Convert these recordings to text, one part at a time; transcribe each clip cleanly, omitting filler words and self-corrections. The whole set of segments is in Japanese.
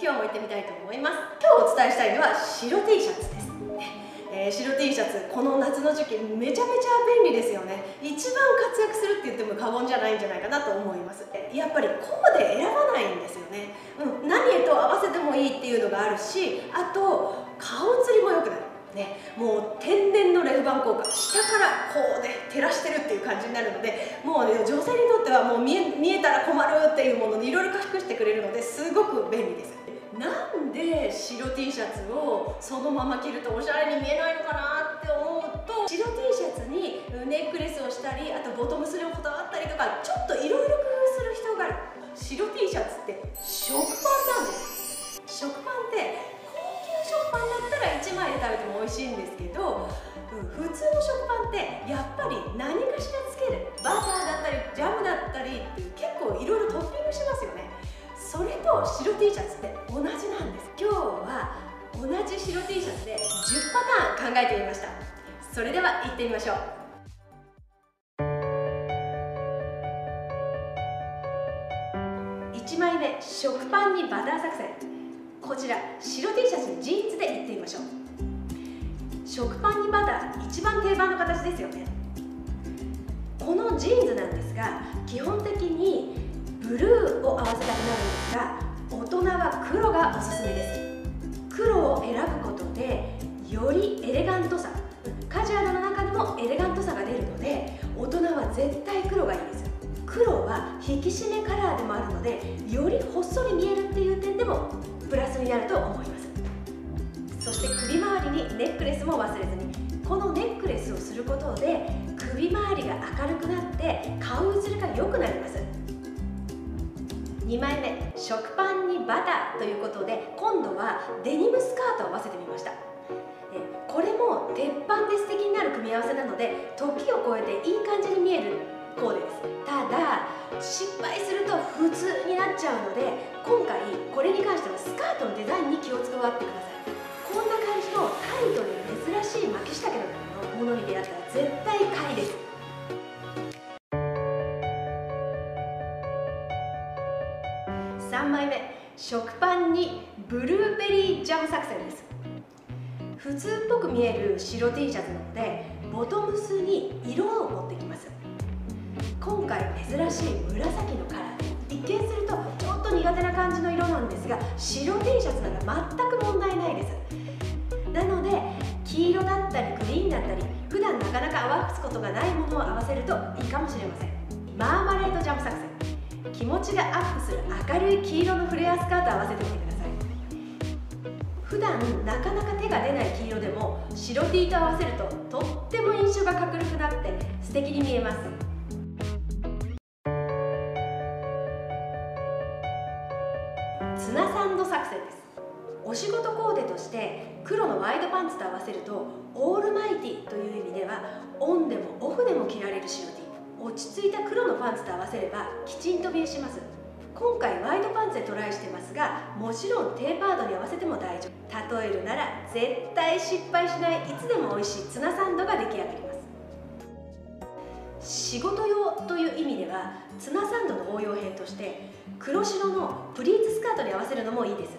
今日も行ってみたいと思います。今日お伝えしたいのは白 T シャツです、白 T シャツ、この夏の時期めちゃめちゃ便利ですよね。一番活躍するって言っても過言じゃないんじゃないかなと思います。やっぱりコーデ選ばないんですよね、何と合わせてもいいっていうのがあるし、あと顔つりも良くなる、もう天然のレフ板効果、下からこう照らしてるっていう感じになるので、もう女性にとってはもう見えたら困るっていうものでいろいろ隠してくれるのですごく便利です。なんで白 T シャツをそのまま着るとおしゃれに見えないのかなって思うと、白 T シャツにネックレスをしたり、あとボトムスにこだわったりとか、ちょっといろいろ工夫する人がいる。白 T シャツって食パンなんです。食パンって高級食パンだったら1枚で食べても美味しいんですけど、普通の食パンってやっぱり何かしらつける、バターだったりジャムだったりっていう結構いろいろトッピングしますよね。それと白 T シャツって同じなんです。今日は同じ白 T シャツで10パターン考えてみました。それでは行ってみましょう。1枚目、食パンにバター作戦。こちら白 T シャツにジーンズで行ってみましょう。食パンにバター、一番定番の形ですよね。このジーンズなんですが、基本的にブルーを合わせたくなるんですが、大人は黒がおすすめです。黒を選ぶことでよりエレガントさ、カジュアルの中でもエレガントさが出るので、大人は絶対黒がいいです。黒は引き締めカラーでもあるので、よりほっそり見えるっていう点でもプラスになると思います。そして首周りにネックレスも忘れずに。このネックレスをすることで首周りが明るくなって顔映りが良くなります。2枚目、食パンにバターということで、今度はデニムスカートを合わせてみました。これも鉄板で素敵になる組み合わせなので、時を超えていい感じに見えるコーデです。ただ失敗すると普通になっちゃうので、今回これに関してはスカートのデザインに気を使ってください。こんな感じのタイトで珍しい巻き下げのものに出会ったら絶対買いです。3枚目、食パンにブルーベリージャム作戦です。普通っぽく見える白 T シャツなので、ボトムスに色を持ってきます。今回珍しい紫のカラーで、一見するとちょっと苦手な感じの色なんですが、白 T シャツなら全く問題ないです。なので黄色だったりグリーンだったり、普段なかなか合わすことがないものを合わせるといいかもしれません。マーマレードジャム作戦。気持ちがアップする明るい黄色のフレアスカートを合わせてみてください。普段なかなか手が出ない黄色でも白 T と合わせると、とっても印象が明るくなって素敵に見えます。ツナサンド作戦です。お仕事コーデとして黒のワイドパンツと合わせると、オールマイティという意味ではオンでもオフでも着られる白 T、落ち着いた黒のパンツと合わせればきちんと見えします。今回ワイドパンツでトライしてますが、もちろんテーパードに合わせても大丈夫。例えるなら絶対失敗しない、いつでも美味しいツナサンドが出来上がります。仕事用という意味ではツナサンドの応用編として、黒白のプリーツスカートに合わせるのもいいです。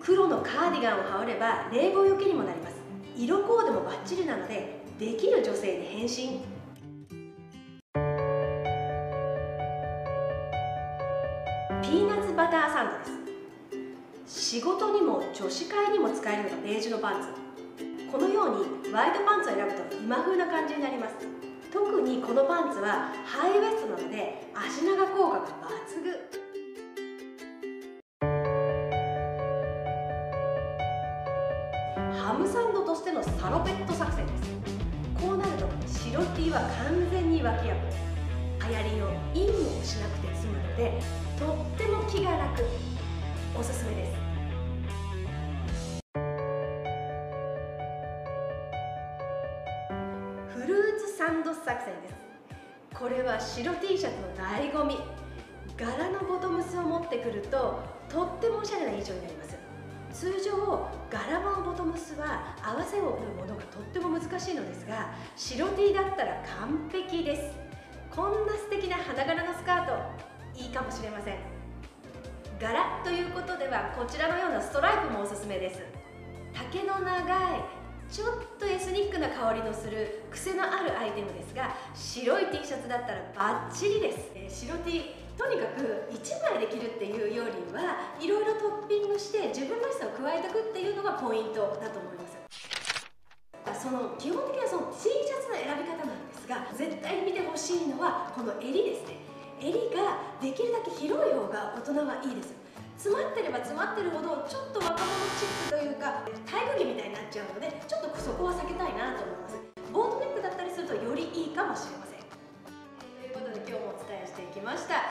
黒のカーディガンを羽織れば冷房よけにもなります。色コーデもバッチリなので、できる女性に変身。ピーナッツバターサンドです。仕事にも女子会にも使えるのがベージュのパンツ。このようにワイドパンツを選ぶと今風な感じになります。特にこのパンツはハイウエストなので足長効果が抜群。ハムサンドとしてのサロペット作戦です。こうなると白 T は完全に脇役です。流行りのインをしなくて済むので、とっても気が楽。おすすめです。フルーツサンド作戦です。これは白 T シャツの醍醐味。柄のボトムスを持ってくるととってもおしゃれな印象になります。通常柄のボトムスは合わせを縫うものがとっても難しいのですが、白 T だったら完璧です。こんな素敵な花柄のスカート、いいかもしれません。柄ということではこちらのようなストライプもおすすめです。丈の長いちょっとエスニックな香りのする癖のあるアイテムですが、白い T シャツだったらバッチリです。白 T、とにかく1枚で着るっていうよりはいろいろトッピングして自分らしさを加えていくっていうのがポイントだと思います。その基本的なその T シャツの選び方なんですが、絶対見てほしいのはこの襟ですね。襟ができるだけ広い方が大人はいいです。詰まってれば詰まってるほどちょっと若者チックというか体育着みたいになっちゃうので、ちょっとそこは避けたいなと思います。ボートネックだったりするとよりいいかもしれません。ということで今日もお伝えしていきました。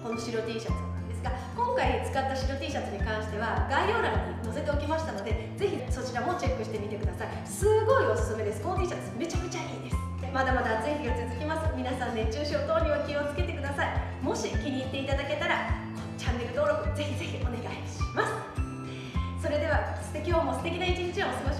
この白 T シャツなんですが、今回使った白 T シャツに関しては概要欄に載せておきましたので、ぜひそちらもチェックしてみてください。すごいおすすめです。この T シャツめちゃくちゃいいです。まだまだ暑い日が続きます。皆さん熱中症等には気をつけてください。もし気に入っていただけたらチャンネル登録ぜひぜひお願いします。それでは今日も素敵な一日をお過ごしください。